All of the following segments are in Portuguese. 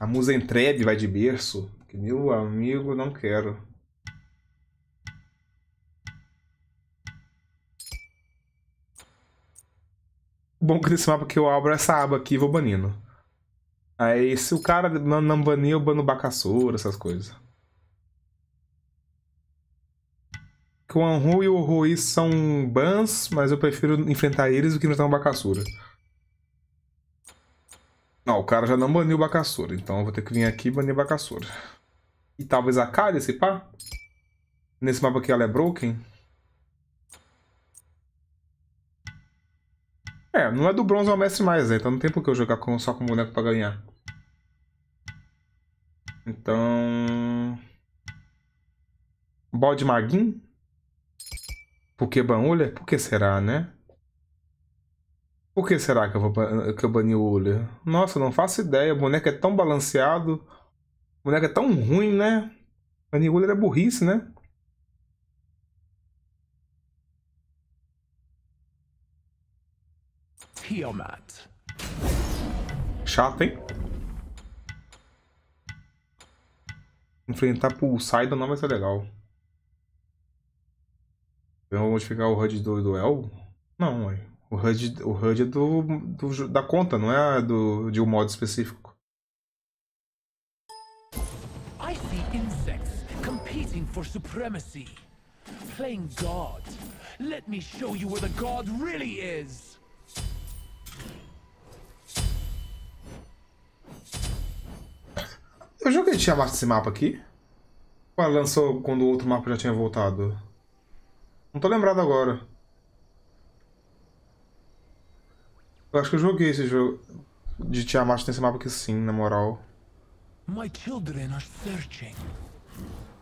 A musa entrebe vai de berço. Que meu amigo, não quero. Bom que nesse mapa que eu abro essa aba aqui e vou banindo. Aí se o cara não banir, eu bano Baka Sura, essas coisas. Que o Anru e o Rui são bans, mas eu prefiro enfrentar eles do que enfrentar um Baka Sura. Não, o cara já não baniu o Baka Sura, então eu vou ter que vir aqui e banir o Baka Sura. E talvez a Kali, se pá? Nesse mapa aqui ela é broken. É, não é do bronze ao mestre mais, né? Então não tem por que eu jogar só com boneco pra ganhar. Então... Bode Maguinho? Por que Banulha? Por que será, né? Por que será que eu bani o Ulha? Nossa, não faço ideia. O boneco é tão balanceado. O boneco é tão ruim, né? Bani o Ulha é burrice, né? Tiamat. Chato, hein? Enfrentar pro Saidon não vai ser legal. Eu vou modificar o HUD do duel? Não, ué. O HUD é da conta, não é de um modo específico. I see insects competing for supremacy. Playing God. Let me show you where the God really is. Eu joguei Tiamat esse mapa aqui. Ou ela lançou quando o outro mapa já tinha voltado? Não tô lembrado agora. Eu acho que eu joguei esse jogo de Tiamat nesse mapa aqui sim, na moral. My children are searching.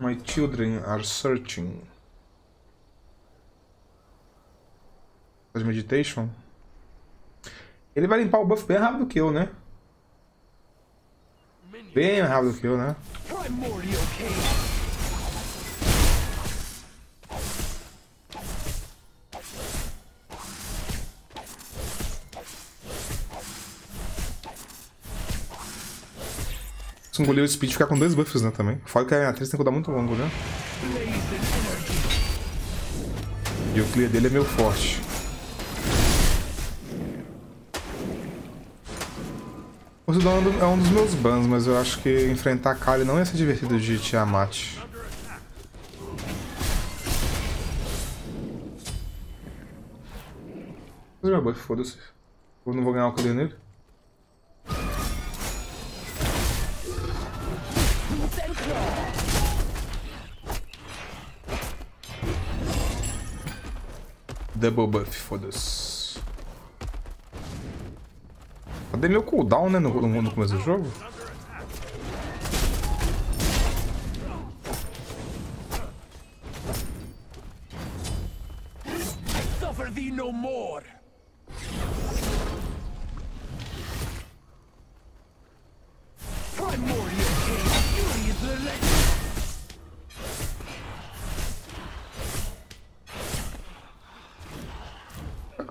My children are searching. Faz meditation? Ele vai limpar o buff bem rápido que eu, né? Bem rápido que eu, né? Se engolir o speed, ficar com dois buffs, né, também. Fora que a atriz tem que dar muito longo, né? E o clear dele é meio forte. O Poseidon é um dos meus bans, mas eu acho que enfrentar a Kali não ia ser divertido de Tiamat. Mas meu buff, foda-se. Eu não vou ganhar o clear nele. Double buff, foda-se. Cadê meu cooldown, né? No começo do jogo?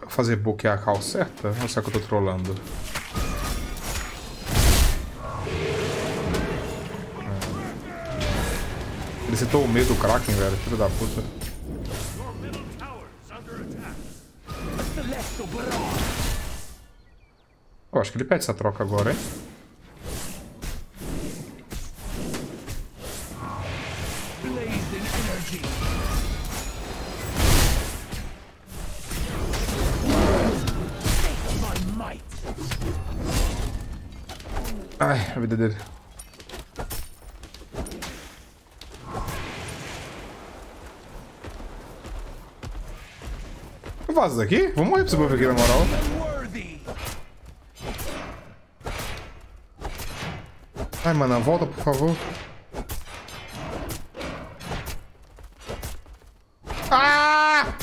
Fazer bloquear a cal certa? Ou será que eu tô trollando? É. Ele citou o meio do Kraken, velho. Filho da puta. Eu acho que ele pede essa troca agora, hein? Ai, a vida dele. Eu faço daqui? Vamos morrer pra esse buff aqui, na moral. Ai, mano, volta, por favor. Ah!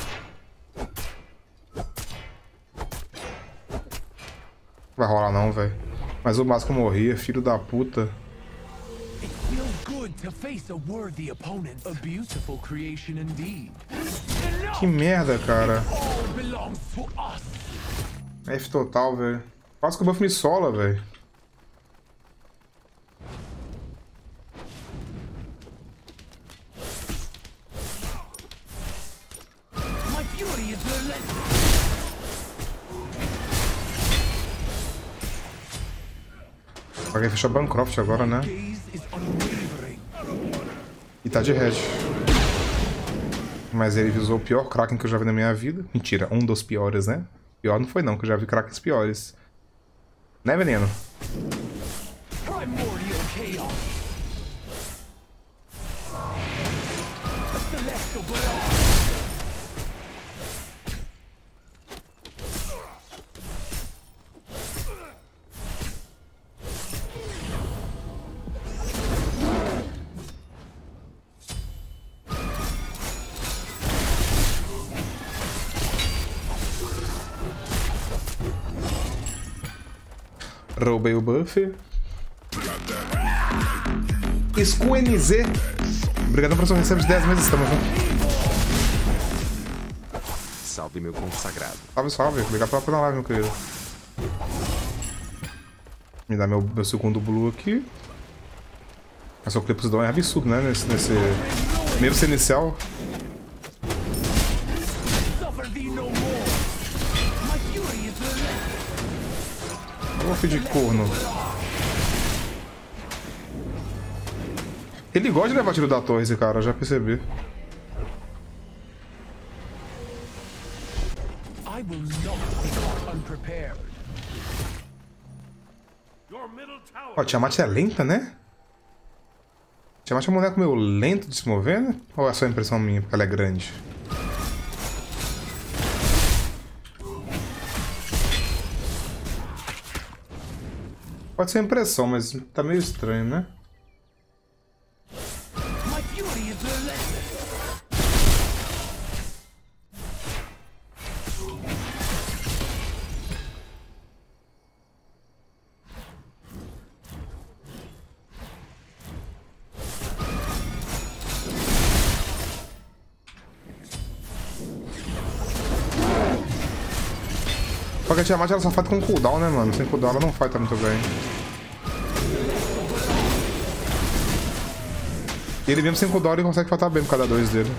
Vai rolar não, velho. Mas o Masco morria, filho da puta. Que merda, cara. F total, velho. Quase que o buff me sola, velho. Alguém fechou Bancroft agora, né? E tá de head. Mas ele visou o pior Kraken que eu já vi na minha vida. Mentira, um dos piores, né? Pior não foi não, que eu já vi Krakens piores. Né, menino? Roubei o buff. Escu NZ. Obrigado por seu recebo de 10 meses, estamos juntos. Salve, meu consagrado. Salve, salve. Obrigado pela live, meu querido. Me dá meu segundo blue aqui. Mas o clipe do é absurdo, né? Nesse primeiro C inicial. De corno. Ele gosta de levar tiro da torre, esse cara, já percebi. Ó, Tiamat é lenta, né? Tiamat é um boneco meio lento de se mover, né? Ou é só impressão minha, porque ela é grande? Pode ser impressão, mas tá meio estranho, né? Porque a Tiamat ela só fight com cooldown, né, mano? Sem cooldown ela não fight muito bem. E ele mesmo sem cooldown ele consegue fightar bem por cada dois dele.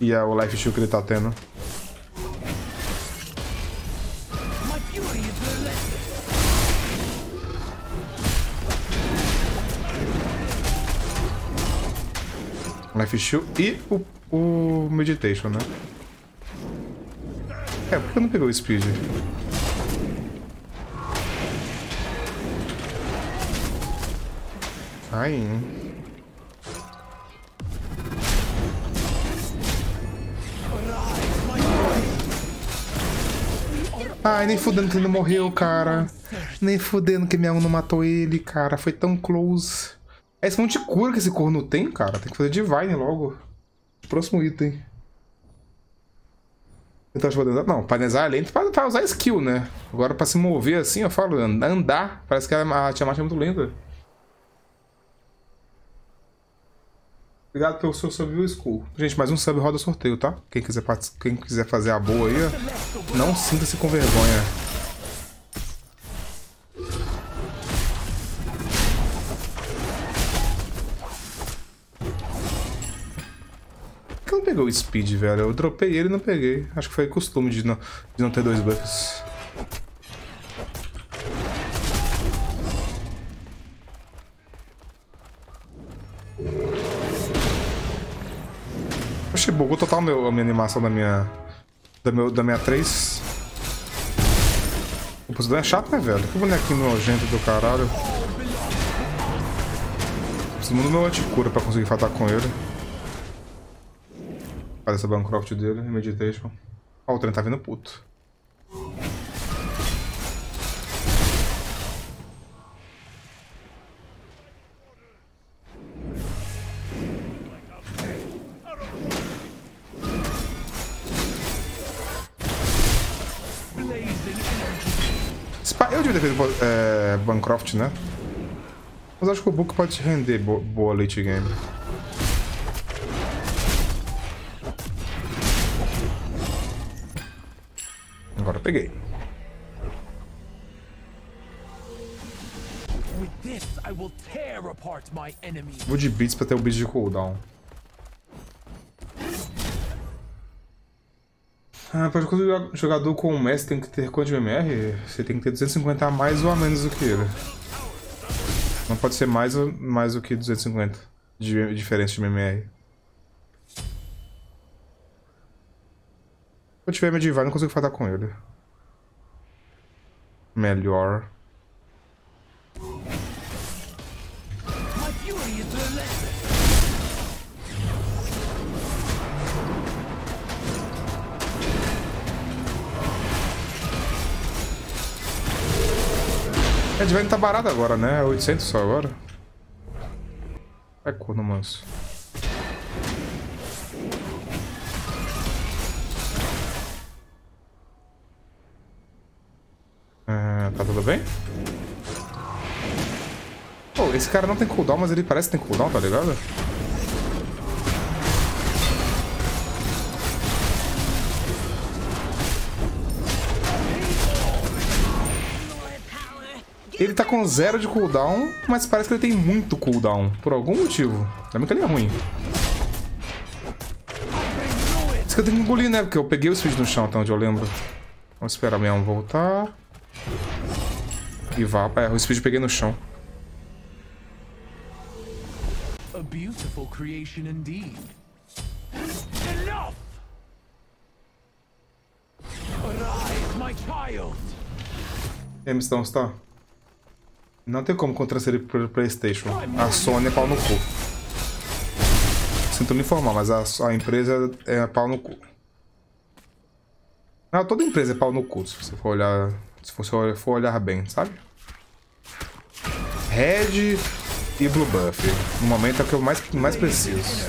E é o life steal que ele tá tendo. Life steal e o meditation, né? É, por que eu não peguei o speed? Ai. Ai, nem fudendo que ele não morreu, cara. Nem fudendo que minha não matou ele, cara. Foi tão close. É esse monte de cura que esse corno tem, cara. Tem que fazer divine logo. Próximo item. Então, não, pra design é lento pra usar skill, né? Agora pra se mover assim, eu falo, andar, parece que a Tiamat é muito lenta. Obrigado pelo seu sub e o school. Gente, mais um sub roda sorteio, tá? Quem quiser fazer a boa aí, ó, não sinta-se com vergonha. Pegou o speed, velho. Eu dropei ele e não peguei. Acho que foi costume de não ter dois buffs. Oxi, bugou total a minha animação da minha 3. O Poseidon é chato, né, velho? Que bonequinho nojento do caralho. Preciso do meu anticura pra conseguir fatar com ele. Faz essa Bancroft dele, meditation. Ó, o trem tá vindo puto. Eu devia ter feito Bancroft, né? Mas acho que o Book pode render boa late game. Agora eu peguei. Vou de beats pra ter o beat de cooldown. Ah, para o jogador com o mestre tem que ter quanto de MMR? Você tem que ter 250 a mais ou a menos do que ele. Não pode ser mais do que 250 de diferença de MMR. Se eu tiver medieval, não consigo falar com ele. Melhor. A Divine tá barato agora, né? É 800 só agora. É corno, manso. Tá tudo bem? Pô, esse cara não tem cooldown, mas ele parece que tem cooldown, tá ligado? Ele tá com 0 de cooldown, mas parece que ele tem muito cooldown, por algum motivo. Também que ele é ruim. Isso que eu tenho que engolir, né? Porque eu peguei o switch no chão, até onde eu lembro. Vamos esperar mesmo voltar. E vá, é, o speed eu peguei no chão. Mistão está? Não tem como transferir pelo PlayStation. A Sony é pau no cu. Sinto me informar, mas a empresa é pau no cu. Ah, toda empresa é pau no cu, se você for olhar. Se você for olhar bem, sabe? Red e Blue Buff. No momento é o que eu mais preciso.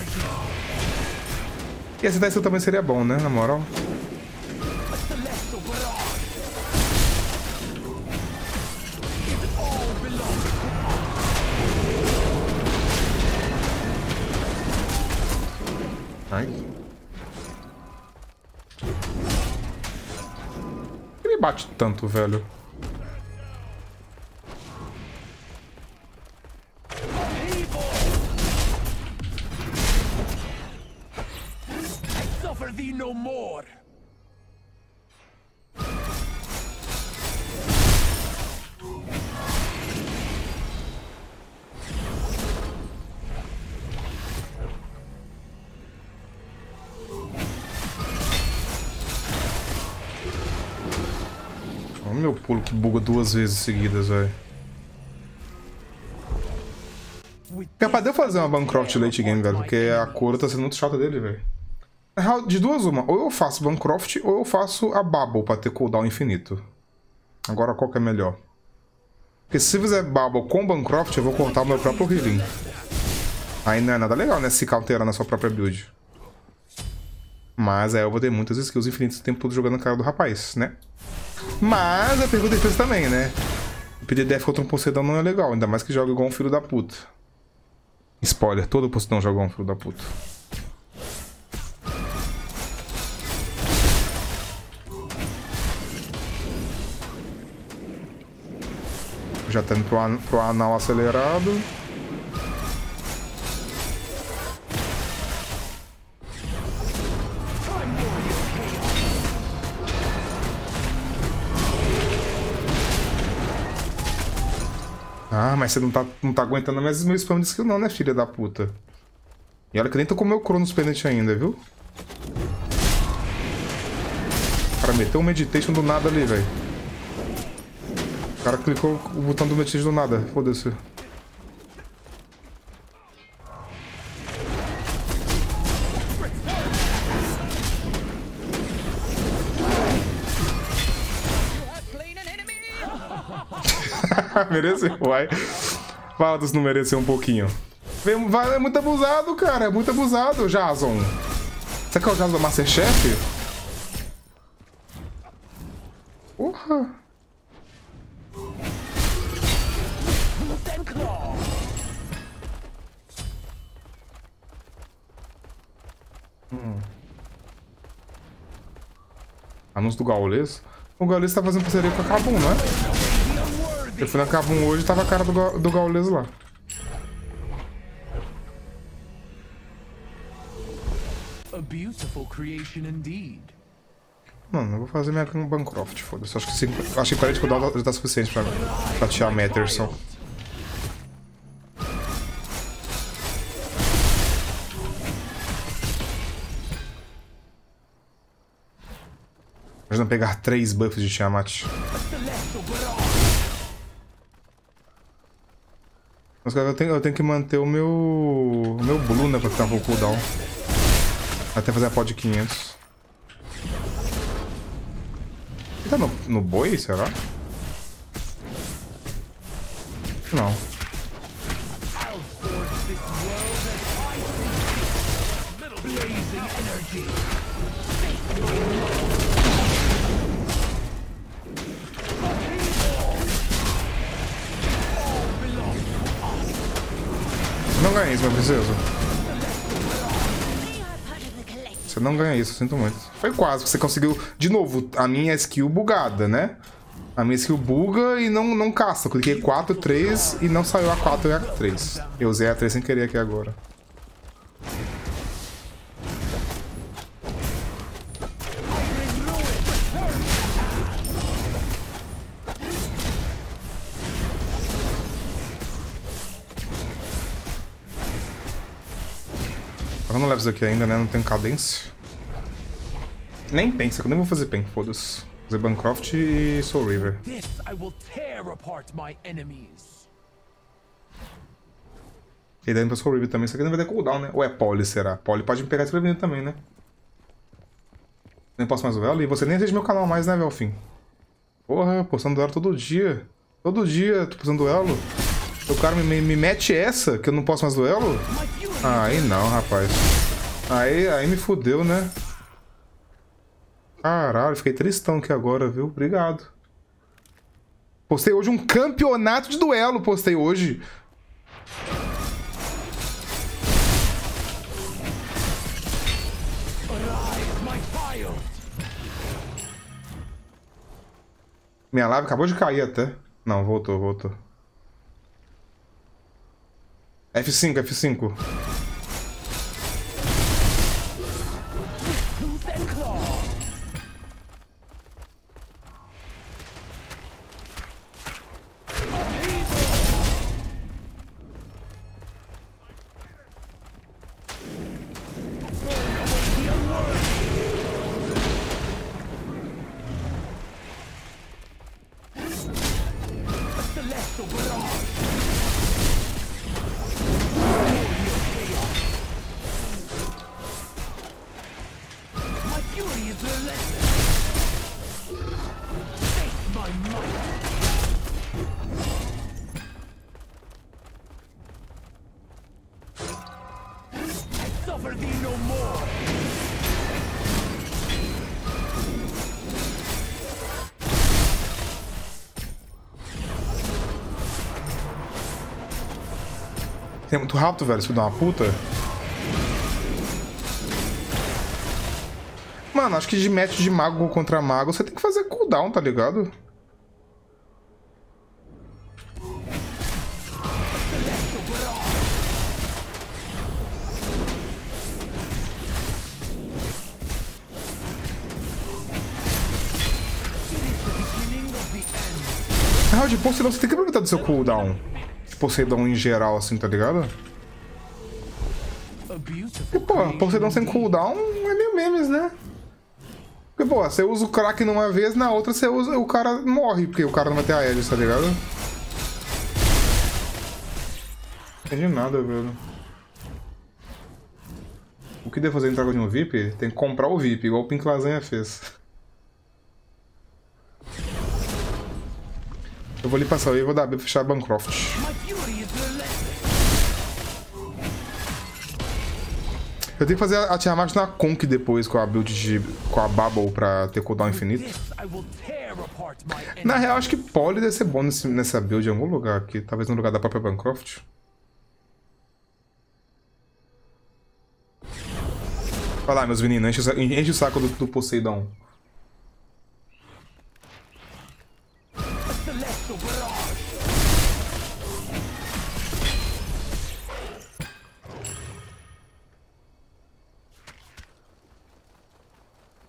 E esse daí também seria bom, né? Na moral. Nice. Bate tanto, velho. Meu pulo que buga 2 vezes seguidas, velho. Capaz de eu fazer uma Bancroft late game, velho, porque a cor tá sendo muito chata dele, velho. Na real, de duas uma, ou eu faço Bancroft ou eu faço a Bubble pra ter cooldown infinito. Agora qual que é melhor? Porque se fizer Bubble com Bancroft, eu vou cortar o meu próprio healing. Aí não é nada legal, né, se counterar na sua própria build. Mas aí eu vou ter muitas skills infinitas o tempo todo jogando na cara do rapaz, né? Mas a pergunta é difícil também, né? Pedir def contra um Poseidon não é legal, ainda mais que joga igual um filho da puta. Spoiler, todo Poseidon joga igual um filho da puta. Já tá indo pro anal acelerado. Ah, mas você não tá aguentando mais meu spam de skill não, né, filha da puta? E olha que nem tô com o meu Cronos Pendant ainda, viu? O cara meteu um meditation do nada ali, velho. O cara clicou o botão do meditation do nada, foda-se. Mereceu, vai. Valdos não mereceu um pouquinho. É muito abusado, cara. É muito abusado, Jason. Será que é o Jason Masterchef? Porra. Anúncio do Gaules. O Gaules tá fazendo parceria com a Kabum, não é? Eu fui na Kabum hoje e tava a cara do Gaules lá. Mano, eu vou fazer minha Bancroft, foda-se. Acho que 40 rodadas já tá suficiente pra tirar a Matterson. Imagina pegar 3 buffs de Tiamat. Mas cara, eu tenho que manter o meu Blue, né, pra ficar um pouco cooldown. Até fazer a pod de 500. Ele tá no boi, será? Não. Não ganha isso, meu precioso. Você não ganha isso, eu sinto muito. Foi quase, você conseguiu. De novo, a minha skill bugada, né? A minha skill buga e não caça. Eu cliquei 4, 3 e não saiu a 4 e a 3. Eu usei a 3 sem querer aqui agora. Eu não levo isso aqui ainda, né? Não tenho cadência. Nem pensa, que eu nem vou fazer pen, foda-se. Vou fazer Bancroft e Soul River. E daí pra Soul River também, isso aqui não vai ter cooldown, né? Ou é Poly, será? Poly pode me pegar e prevenir também, né? Nem posso mais o Velo. E você nem assiste meu canal mais, né, Velfim? Porra, postando duelo todo dia. Todo dia tô postando duelo. O cara me mete essa, que eu não posso mais duelo? Aí não, rapaz. Aí me fudeu, né? Caralho, fiquei tristão aqui agora, viu? Obrigado. Postei hoje um campeonato de duelo, postei hoje. Minha live acabou de cair até. Não, voltou. F5. É muito rápido, velho, isso dá uma puta. Mano, acho que de match de mago contra mago você tem que fazer cooldown, tá ligado? Na real, de Poseidon, você tem que aproveitar do seu cooldown. De Poseidon em geral, assim, tá ligado? E, pô, Poseidon sem cooldown é meio memes, né? Porque, pô, você usa o Kraken numa vez, na outra você usa... O cara morre, porque o cara não vai ter a Aegis, tá ligado? Não entendi nada, velho. O que devo fazer em troca de um VIP? Tem que comprar o VIP, igual o Pink Lasanha fez. Eu vou ali passar e vou dar B pra fechar a Bancroft. Eu tenho que fazer a Tiamat na Conk depois com a build com a Bubble pra ter cooldown infinito. Na real, acho que Poly deve ser bom nessa build em algum lugar aqui. Talvez no lugar da própria Bancroft. Vai lá, meus meninos. Enche o saco do Poseidon.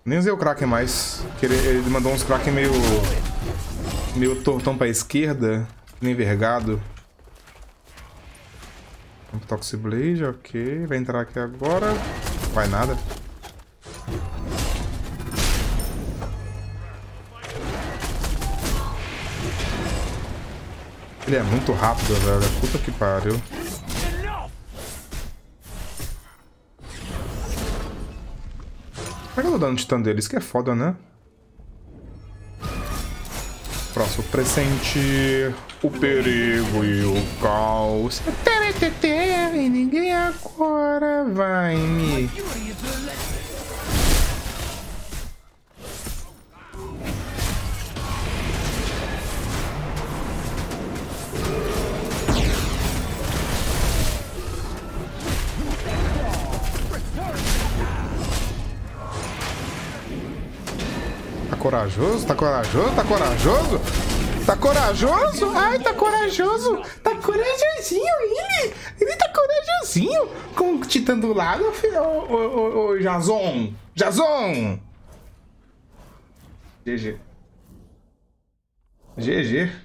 Nem usei o Kraken mais. Ele mandou uns Kraken meio tortão pra esquerda. Envergado. Um ToxBlade, ok. Vai entrar aqui agora. Vai nada. Ele é muito rápido, velho. Puta que pariu. Como é que eu tô dando titã dele? Isso que é foda, né? Próximo presente. O perigo e o caos. E ninguém agora vai me... Corajoso, tá corajoso, tá corajoso, tá corajoso, ai, tá corajoso, tá corajosinho ele tá corajosinho, com o titã do lado, ô, Jason, GG.